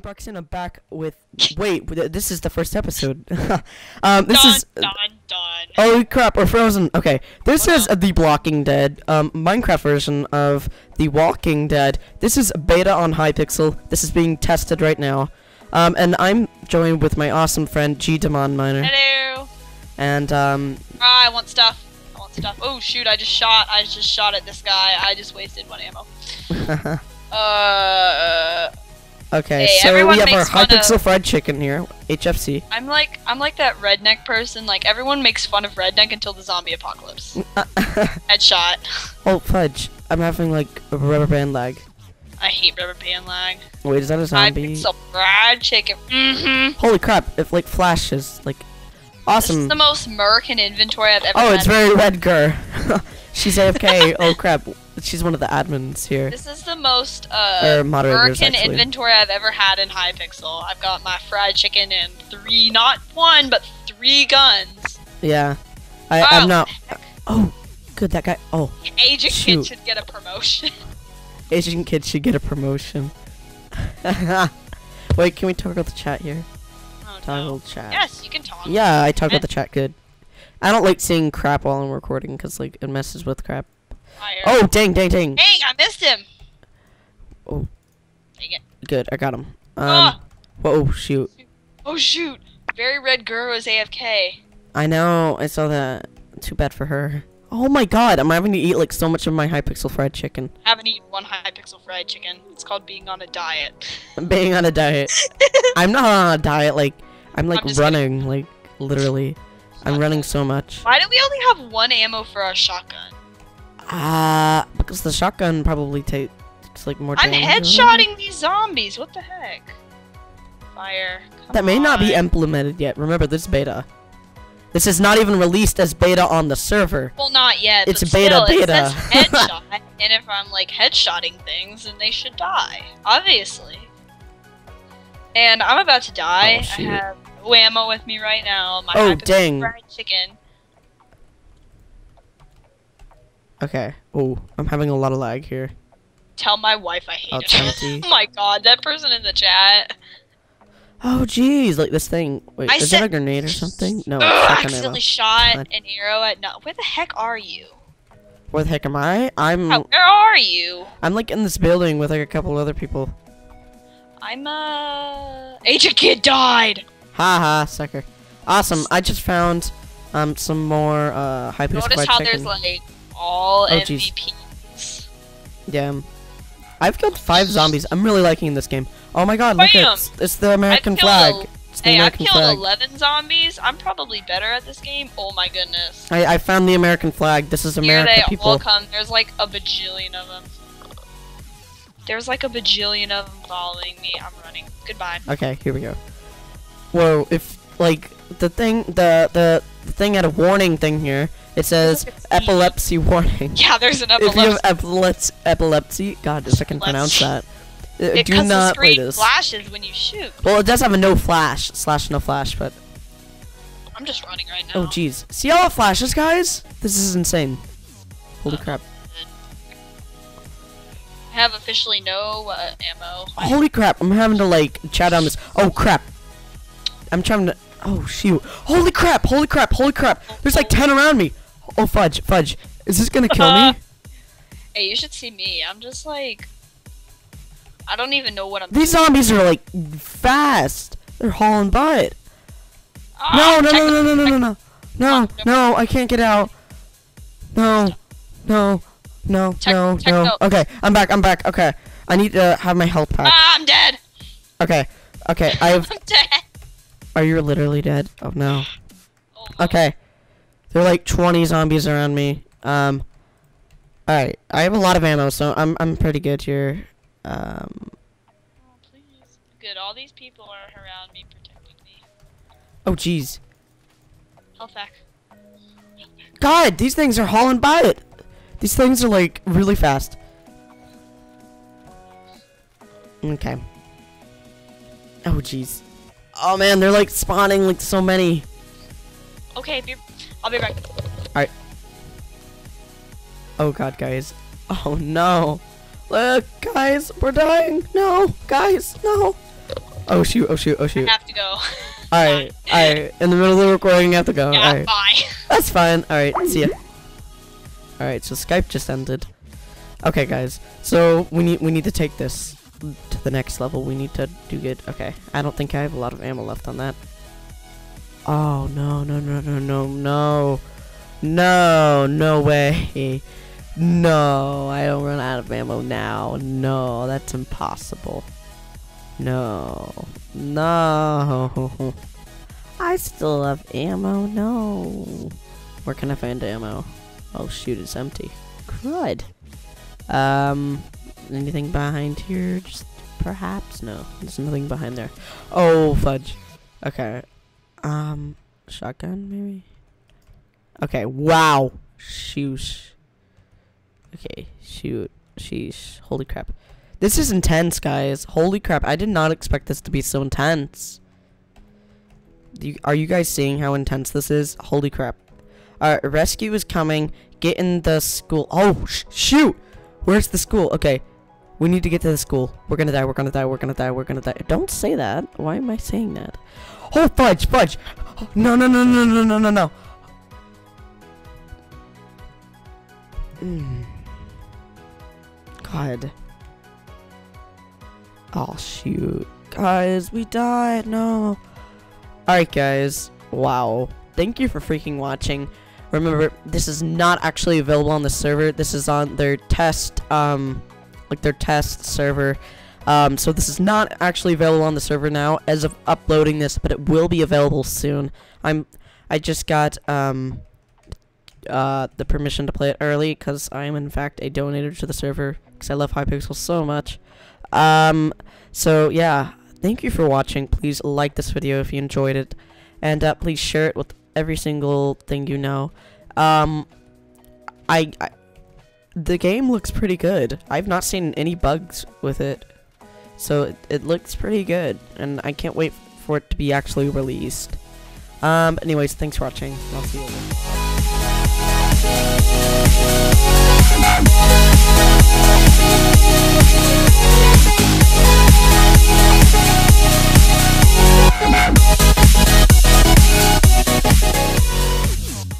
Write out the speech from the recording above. Diamond Brooks, and I'm back with. Wait, this is the first episode. This dun, is. Dun. Oh crap! We're frozen. Okay, this is the Blocking Dead, Minecraft version of the Walking Dead. This is beta on Hypixel. This is being tested right now, and I'm joined with my awesome friend GDimondMiner. Hello. And I want stuff. Oh shoot! I just shot at this guy. I just wasted one ammo. Okay, hey, so we have our Hypixel fried chicken here, HFC. I'm like that redneck person. Like everyone makes fun of redneck until the zombie apocalypse. Headshot. Oh fudge! I'm having like a rubber band lag. I hate rubber band lag. Wait, is that a zombie? Hypixel fried chicken. Mm-hmm. Holy crap! It like flashes. Like awesome. This is the most American inventory I've ever. Oh, it's very Redgar. She's AFK. Oh crap. She's one of the admins here. This is the most American inventory I've ever had in Hypixel. I've got my fried chicken and not one, but three guns. Yeah. I'm not... Oh, good, that guy... Oh, Asian kid should get a promotion. Asian kid should get a promotion. Wait, can we toggle the chat here? Oh, toggle chat. Yes, you can toggle. Yeah, I toggle the chat, good. I don't like seeing crap while I'm recording, because like, it messes with crap. Oh, dang. Dang, I missed him. Oh. Dang it. Good, I got him. Whoa, shoot. Oh, shoot. Very red girl is AFK. I know, I saw that. Too bad for her. Oh my god, I'm having to eat like so much of my Hypixel fried chicken. I haven't eaten one Hypixel fried chicken. It's called being on a diet. Being on a diet. I'm not on a diet, like, I'm like running, like, literally. I'm running so much. Why do we only have one ammo for our shotgun? Because the shotgun probably takes like more damage. I'm headshotting these zombies. What the heck? Fire. That may not be implemented yet. Remember, this beta. This is not even released as beta on the server. Well, not yet. It's beta. It's headshot. And if I'm like headshotting things, then they should die, obviously. And I'm about to die. Oh, I have no ammo with me right now. My fried chicken. Okay. Oh, I'm having a lot of lag here. Tell my wife I hate it. Oh my god, that person in the chat. Oh jeez, like this thing. Wait, is that a grenade or something? No, I accidentally shot an arrow at Where the heck are you? Where the heck am I? Where are you? I'm like in this building with like a couple other people. I'm Agent Kid died! Haha, sucker. Awesome, I just found some more Hypixel fried chicken. Notice how there's like all MVPs. Geez. Damn. I've killed 5 zombies. I'm really liking this game. Oh my god, look at it. It's the American flag. I've killed 11 zombies. I'm probably better at this game. Oh my goodness. I found the American flag. This is America, people. All come. There's like a bajillion of them. There's like a bajillion of them following me. I'm running. Goodbye. Okay, here we go. Whoa, if like the thing had a warning thing here. It says epilepsy warning. Yeah, there's an epilepsy. If you have epilepsy, god, I can pronounce that. Do not play this. Flashes when you shoot. Well, it does have a no flash, but I'm just running right now. Oh jeez, see how it flashes, guys? This is insane. Holy crap! I have officially no ammo. Holy crap! I'm having to like chat on this. Oh crap! I'm trying to. Oh shoot! Holy crap! Holy crap! Holy crap! There's like 10 around me. Oh fudge! Fudge! Is this gonna kill me? Hey, you should see me. I'm just like, I don't even know what I'm. These zombies are like fast. They're hauling butt. No! I can't get out. No. Okay, I'm back. Okay, I need to have my health pack. I'm dead. Okay, I'm dead. Are you literally dead? Oh no. Okay. There are like 20 zombies around me. Alright. I have a lot of ammo, so I'm pretty good here. Oh, please. Good. All these people are around me protecting me. Oh jeez. Health back. God, these things are hauling by it. These things are like really fast. Okay. Oh jeez. Oh man, they're like spawning like so many. Okay, I'll be right back. Alright. Oh god, guys. Oh no. Look, guys, we're dying. No, guys, no. Oh shoot, oh shoot, oh shoot. I have to go. Alright, alright. In the middle of the recording, I have to go. Yeah, right. Bye. That's fine. Alright, see ya. Alright, so Skype just ended. Okay, guys. So, we need to take this to the next level. We need to do good. Okay. I don't think I have a lot of ammo left on that. Oh, no, no, no, no, no, no. No, no way. No, I don't run out of ammo now. No, that's impossible. No, no. I still have ammo. No. Where can I find ammo? Oh shoot, it's empty. Crud. Anything behind here? Just perhaps. No, there's nothing behind there. Oh fudge. Okay. Shotgun maybe. Okay. Wow. Sheesh. Okay. Shoot. Sheesh. Holy crap. This is intense, guys. Holy crap. I did not expect this to be so intense. Are you guys seeing how intense this is? Holy crap. Alright, rescue is coming. Get in the school. Oh, shoot! Where's the school? Okay. We need to get to the school. We're gonna die. We're gonna die. We're gonna die. We're gonna die. Don't say that. Why am I saying that? Oh, fudge! Fudge! No, no, no, no, no, no, no, no. God. Oh shoot, guys, we died. No. Alright, guys, wow, thank you for freaking watching. Remember, this is not actually available on the server. This is on their test like their test server, so this is not actually available on the server now as of uploading this, but it will be available soon. I just got the permission to play it early because I am in fact a donator to the server because I love Hypixel so much. So yeah, thank you for watching. Please like this video if you enjoyed it, and please share it with every single thing you know. The game looks pretty good. I've not seen any bugs with it, so it looks pretty good, and I can't wait for it to be actually released. But anyways, thanks for watching. I'll see you later.